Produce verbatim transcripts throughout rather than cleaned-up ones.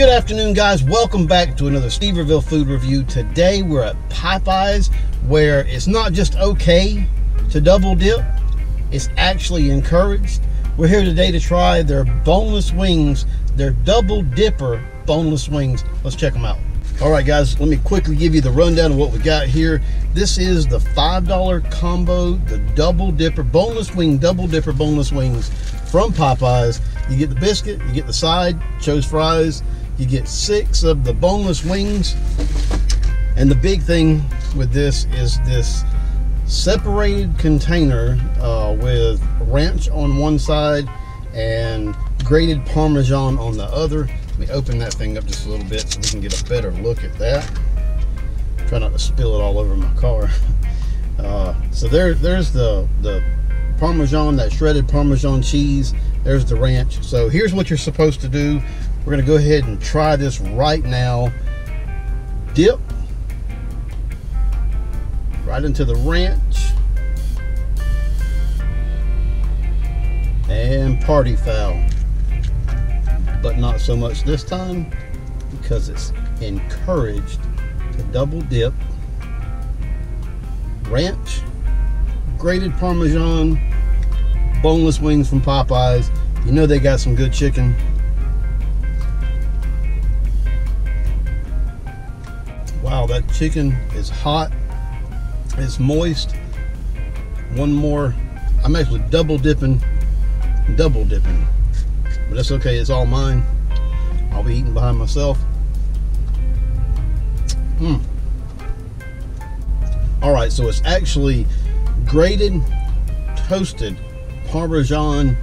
Good afternoon, guys. Welcome back to another Steverville food review. Today we're at Popeyes, where it's not just okay to double dip, it's actually encouraged. We're here today to try their boneless wings, their double dipper boneless wings. Let's check them out. All right, guys, let me quickly give you the rundown of what we got here. This is the five dollar combo, the double dipper, boneless wing, double dipper boneless wings from Popeyes. You get the biscuit, you get the side, chose fries. You get six of the boneless wings. And the big thing with this is this separated container uh, with ranch on one side and grated Parmesan on the other. Let me open that thing up just a little bit so we can get a better look at that. Try not to spill it all over my car. Uh, so there, there's the, the Parmesan, that shredded Parmesan cheese. There's the ranch. So here's what you're supposed to do. We're gonna go ahead and try this right now. Dip right into the ranch and party foul, but not so much this time because it's encouraged to double dip ranch, grated Parmesan, boneless wings from Popeyes. You know they got some good chicken. Wow, that chicken is hot, it's moist. One more, I'm actually double dipping, double dipping. But that's okay, it's all mine. I'll be eating behind myself. Mm. All right, so it's actually grated, toasted Parmesan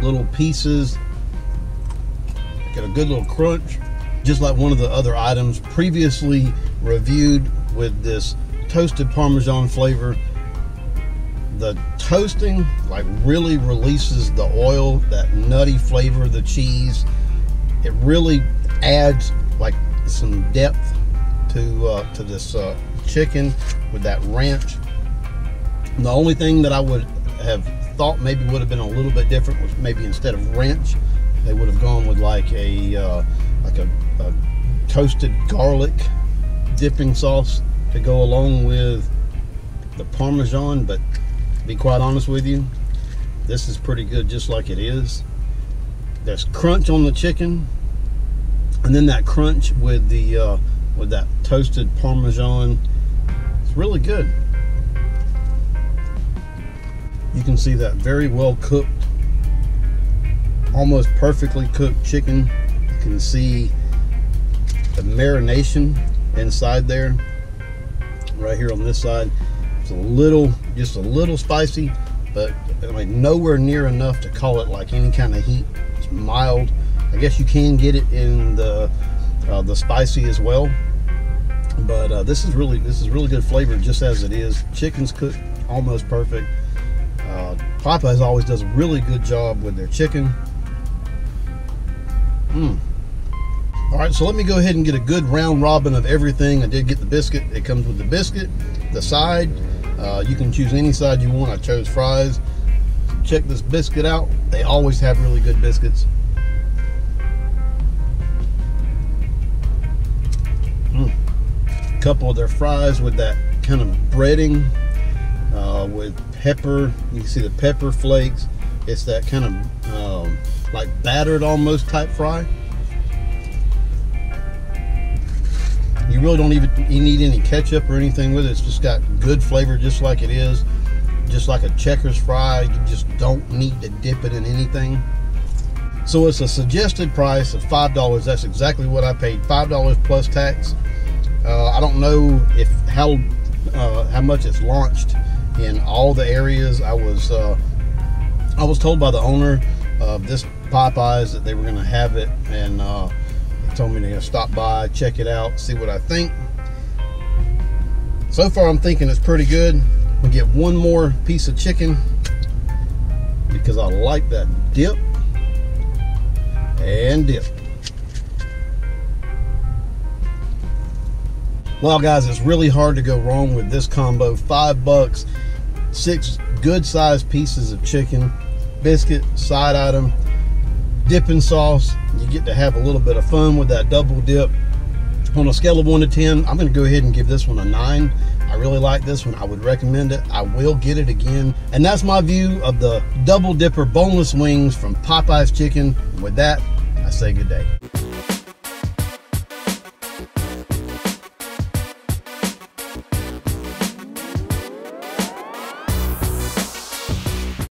little pieces. Got a good little crunch, just like one of the other items previously reviewed with this toasted Parmesan flavor. The toasting like really releases the oil, that nutty flavor of the cheese. It really adds like some depth to uh, to this uh, chicken with that ranch. And the only thing that I would have thought maybe would have been a little bit different was maybe instead of ranch, they would have gone with like a uh, like a, a toasted garlic dipping sauce to go along with the Parmesan. But to be quite honest with you, this is pretty good just like it is. There's crunch on the chicken, and then that crunch with the uh, with that toasted Parmesan. It's really good. You can see that very well cooked, almost perfectly cooked chicken. You can see the marination inside there. Right here on this side, it's a little, just a little spicy, but I mean nowhere near enough to call it like any kind of heat. It's mild. I guess you can get it in the uh, the spicy as well, but uh, this is really this is really good flavor just as it is. Chicken's cooked almost perfect. Uh, Popeyes always does a really good job with their chicken. Mm. All right, so let me go ahead and get a good round robin of everything. I did get the biscuit. It comes with the biscuit, the side. Uh, you can choose any side you want. I chose fries. Check this biscuit out. They always have really good biscuits. Mm. A couple of their fries with that kind of breading uh, with pepper. You can see the pepper flakes. It's that kind of um, like battered almost type fry. You really don't even you need any ketchup or anything with it. It's just got good flavor just like it is. Just like a Checkers fry, you just don't need to dip it in anything. So it's a suggested price of five dollars. That's exactly what I paid, five dollars plus tax. Uh, I don't know if how uh, how much it's launched in all the areas. I was uh, I was told by the owner of this Popeyes that they were going to have it, and uh, they told me to stop by, check it out, see what I think. So far, I'm thinking it's pretty good. We get one more piece of chicken because I like that dip and dip. Well, guys, it's really hard to go wrong with this combo. Five bucks. Six good sized pieces of chicken, biscuit, side item. dipping sauce. You get to have a little bit of fun with that double dip. On a scale of one to ten, I'm going to go ahead and give this one a nine. I really like this one. I would recommend it. I will get it again. And that's my view of the double dipper boneless wings from Popeye's Chicken. And with that, I say good day.